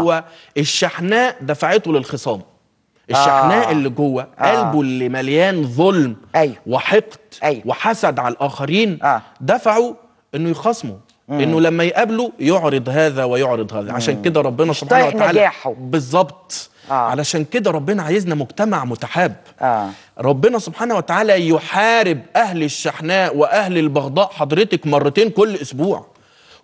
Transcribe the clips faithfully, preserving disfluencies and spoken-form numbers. هو الشحناء دفعته للخصام. الشحناء آه. اللي جوه قلبه آه. اللي مليان ظلم أيوه. وحقد أيوه. وحسد على الاخرين آه. دفعوا انه يخاصموا، انه لما يقابلوا يعرض هذا ويعرض هذا. عشان كده ربنا سبحانه وتعالى بالظبط آه. علشان كده ربنا عايزنا مجتمع متحاب آه. ربنا سبحانه وتعالى يحارب اهل الشحناء واهل البغضاء حضرتك مرتين كل اسبوع.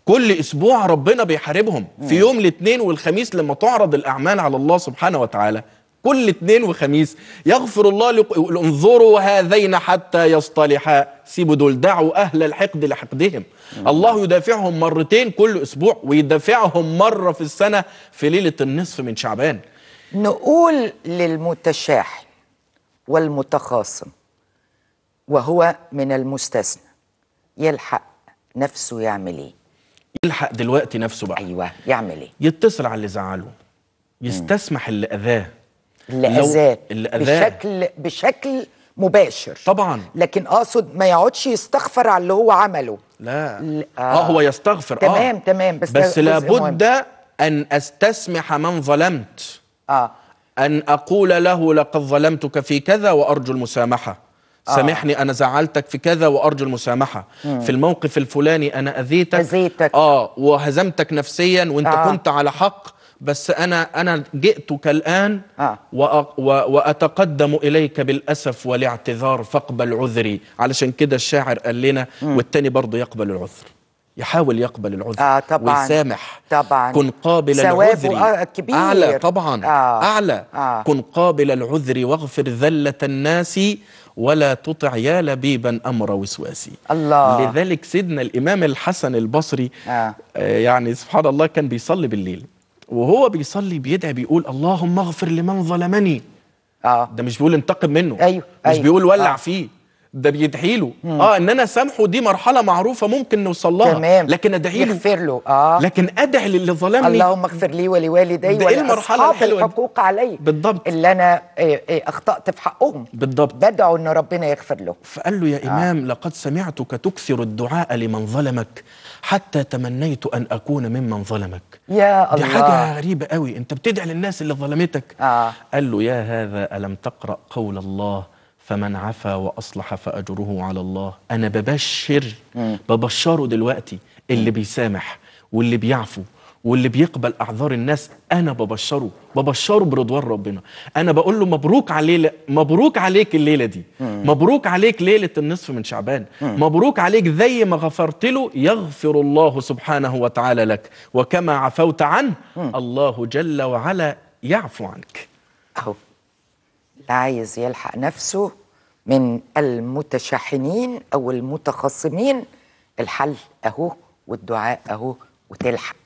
كل اسبوع ربنا بيحاربهم في يوم الاثنين والخميس لما تعرض الاعمال على الله سبحانه وتعالى. كل اثنين وخميس يغفر الله لق... انظروا هذين حتى يصطلحا، سيبوا دول، دعوا اهل الحقد لحقدهم. مم. الله يدافعهم مرتين كل اسبوع ويدافعهم مره في السنه في ليله النصف من شعبان. نقول للمتشاحن والمتخاصم وهو من المستثنى يلحق نفسه يعمل ايه؟ يلحق دلوقتي نفسه بقى. ايوه يعمل ايه؟ يتصل على اللي زعله، يستسمح اللي اذاه اللي اذاه بشكل بشكل مباشر طبعا، لكن اقصد ما يقعدش يستغفر على اللي هو عمله. لا اه, آه هو يستغفر تمام آه. تمام بس, بس لابد مهم. ان استسمح من ظلمت اه ان اقول له لقد ظلمتك في كذا وارجو المسامحه. آه. سامحني أنا زعلتك في كذا وأرجو المسامحة. مم. في الموقف الفلاني أنا أذيتك أذيتك آه وهزمتك نفسيا وأنت آه. كنت على حق، بس أنا أنا جئتك الآن آه. وأ وأتقدم إليك بالأسف والاعتذار فاقبل عذري. علشان كده الشاعر قال لنا مم. والتاني برضه يقبل العذر، يحاول يقبل العذر آه طبعا ويسامح طبعا. كن قابل العذر كبير. أعلى طبعا آه. أعلى آه. كن قابل العذر واغفر ذلة الناس ولا تطع يا لبيبا أمر وسواسي. الله. لذلك سيدنا الإمام الحسن البصري آه. آه يعني سبحان الله كان بيصلي بالليل، وهو بيصلي بيدعي بيقول اللهم اغفر لمن ظلمني آه. ده مش بيقول انتقم منه أيوه. مش أيوه. بيقول ولع آه. فيه، ده بيدعي له اه ان انا سامحه. دي مرحله معروفه ممكن نوصل لها تمام. لكن ادعي له يغفر له اه لكن ادعي للي ظلمني اللهم اغفر لي ولوالدي ولأصحاب الحقوق علي بالضبط اللي انا إيه إيه اخطأت في حقهم بالضبط، بدعوا ان ربنا يغفر له. فقال له يا امام آه. لقد سمعتك تكثر الدعاء لمن ظلمك حتى تمنيت ان اكون ممن ظلمك. يا الله دي حاجه غريبه قوي، انت بتدعي للناس اللي ظلمتك آه. قال له يا هذا الم تقرأ قول الله فمن عفا وأصلح فأجره على الله. أنا ببشر مم. ببشره دلوقتي اللي بيسامح واللي بيعفو واللي بيقبل أعذار الناس، أنا ببشره ببشره برضوان ربنا. أنا بقول له مبروك عليك، مبروك عليك الليلة دي مم. مبروك عليك ليلة النصف من شعبان مم. مبروك عليك، زي ما غفرت له يغفر الله سبحانه وتعالى لك، وكما عفوت عنه مم. الله جل وعلا يعفو عنك. أهو اللي عايز يلحق نفسه من المتشاحنين أو المتخاصمين، الحل أهو والدعاء أهو وتلحق.